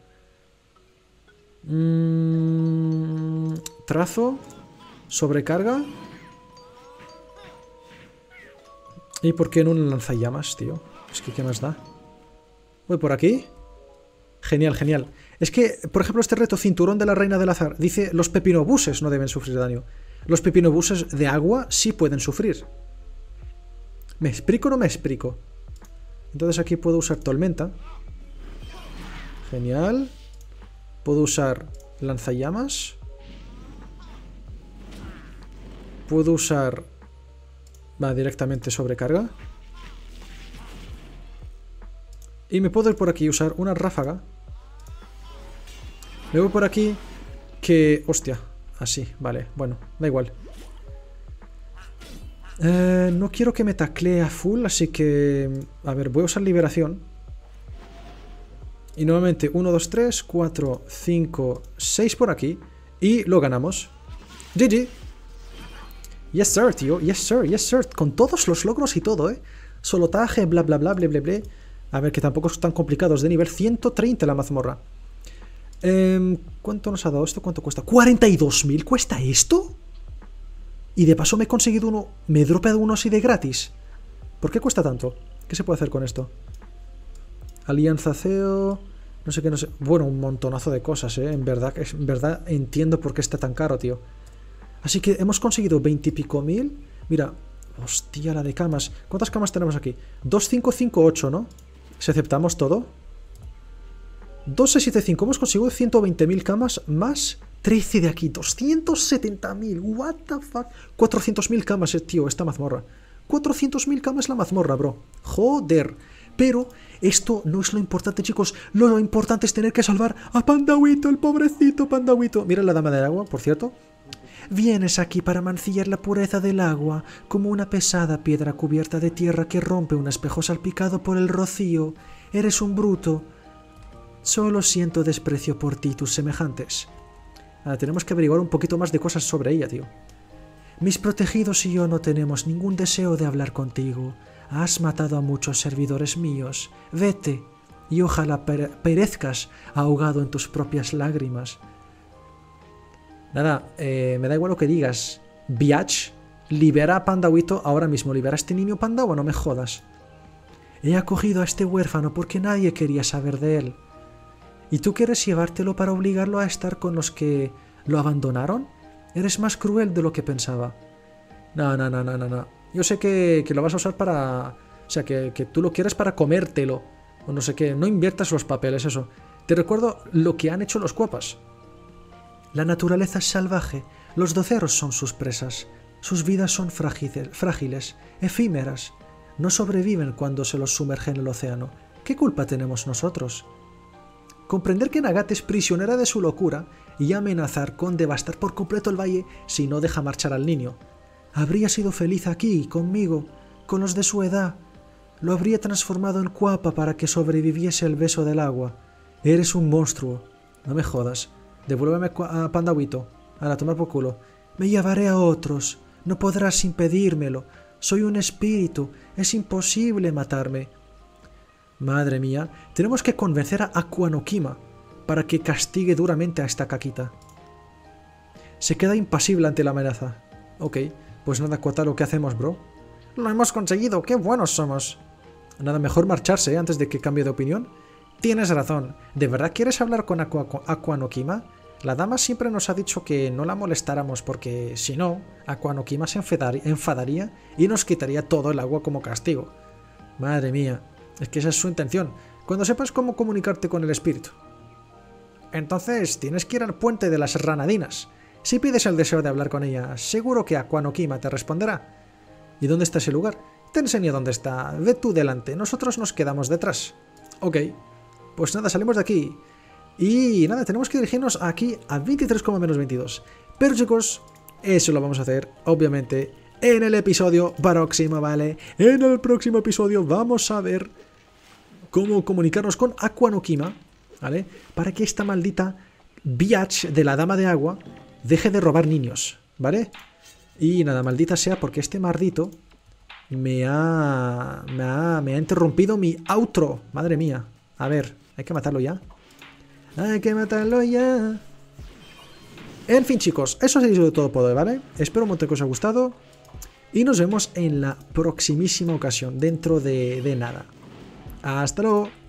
Trazo. Sobrecarga. ¿Y por qué no lanzallamas, tío? Es que, ¿qué más da? Voy por aquí. Genial, genial. Es que, por ejemplo, este reto Cinturón de la Reina del Azar dice: los pepinobuses no deben sufrir daño. Los pepinobuses de agua sí pueden sufrir. ¿Me explico o no me explico? Entonces aquí puedo usar tormenta. Genial. Puedo usar lanzallamas. Puedo usar... va directamente sobrecarga. Y me puedo ir por aquí y usar una ráfaga. Me voy por aquí que... hostia. Así, vale. Bueno, da igual. No quiero que me taclee a full, así que... a ver, voy a usar liberación. Y nuevamente, 1, 2, 3, 4, 5, 6 por aquí. Y lo ganamos. GG. Yes, sir, tío. Yes, sir. Yes, sir. Con todos los logros y todo, ¿eh? Solotaje, bla, bla, bla, bla, bla, bla. A ver, que tampoco son tan complicados. De nivel 130 la mazmorra. ¿Cuánto nos ha dado esto? ¿Cuánto cuesta? ¿42.000 cuesta esto? Y de paso me he conseguido uno... me he dropeado uno así de gratis. ¿Por qué cuesta tanto? ¿Qué se puede hacer con esto? Alianza CEO... no sé qué, no sé... bueno, un montonazo de cosas, ¿eh? En verdad entiendo por qué está tan caro, tío. Así que hemos conseguido 20 y pico mil. Mira, hostia, la de camas. ¿Cuántas camas tenemos aquí? 2558, ¿no? Si aceptamos todo, 2675. Hemos conseguido 120.000 camas. Más 13 de aquí, 270.000. What the fuck. 400.000 camas, tío, esta mazmorra. 400.000 camas la mazmorra, bro. Joder. Pero esto no es lo importante, chicos. Lo importante es tener que salvar a Pandawito, el pobrecito Pandawito. Mira la dama del agua, por cierto. Vienes aquí para mancillar la pureza del agua, como una pesada piedra cubierta de tierra que rompe un espejo salpicado por el rocío. Eres un bruto. Solo siento desprecio por ti y tus semejantes. Ahora, tenemos que averiguar un poquito más de cosas sobre ella, tío. Mis protegidos y yo no tenemos ningún deseo de hablar contigo. Has matado a muchos servidores míos. Vete y ojalá perezcas ahogado en tus propias lágrimas. Nada, me da igual lo que digas. Biatch, libera a Pandawito ahora mismo. Libera a este niño Pandawa, no me jodas. He acogido a este huérfano porque nadie quería saber de él. ¿Y tú quieres llevártelo para obligarlo a estar con los que lo abandonaron? Eres más cruel de lo que pensaba. No. Yo sé que lo vas a usar para... o sea, que tú lo quieres para comértelo. O no sé qué. No inviertas los papeles, eso. Te recuerdo lo que han hecho los cuapas. La naturaleza es salvaje, los doceros son sus presas, sus vidas son frágiles, efímeras, no sobreviven cuando se los sumerge en el océano. ¿Qué culpa tenemos nosotros? Comprender que Nagate es prisionera de su locura y amenazar con devastar por completo el valle si no deja marchar al niño. Habría sido feliz aquí, conmigo, con los de su edad. Lo habría transformado en cuapa para que sobreviviese el beso del agua. Eres un monstruo, no me jodas. Devuélveme a Pandawito. A tomar por culo. Me llevaré a otros. No podrás impedírmelo. Soy un espíritu. Es imposible matarme. Madre mía. Tenemos que convencer a Akuanokima para que castigue duramente a esta caquita. Se queda impasible ante la amenaza. Ok, pues nada, Quatalo, ¿qué hacemos, bro? ¡Lo hemos conseguido! ¡Qué buenos somos! Nada, mejor marcharse antes de que cambie de opinión. Tienes razón. ¿De verdad quieres hablar con Akuanokima? La dama siempre nos ha dicho que no la molestáramos porque, si no, Akuanokima se enfadaría y nos quitaría todo el agua como castigo. Madre mía, es que esa es su intención. Cuando sepas cómo comunicarte con el espíritu. Entonces, tienes que ir al puente de las ranadinas. Si pides el deseo de hablar con ella, seguro que Akuanokima te responderá. ¿Y dónde está ese lugar? Te enseño dónde está. Ve tú delante, nosotros nos quedamos detrás. Ok. Pues nada, salimos de aquí. Y nada, tenemos que dirigirnos aquí a 23,-22. Pero chicos, eso lo vamos a hacer, obviamente, en el episodio próximo, ¿vale? En el próximo episodio vamos a ver cómo comunicarnos con Akuanokima, ¿vale? Para que esta maldita biatch de la Dama de Agua deje de robar niños, ¿vale? Y nada, maldita sea, porque este mardito me ha interrumpido mi outro. Madre mía. A ver, hay que matarlo ya. Hay que matarlo ya. En fin, chicos, eso ha sido todo por hoy, ¿vale? Espero un montón que os haya gustado. Y nos vemos en la proximísima ocasión, dentro de nada. ¡Hasta luego!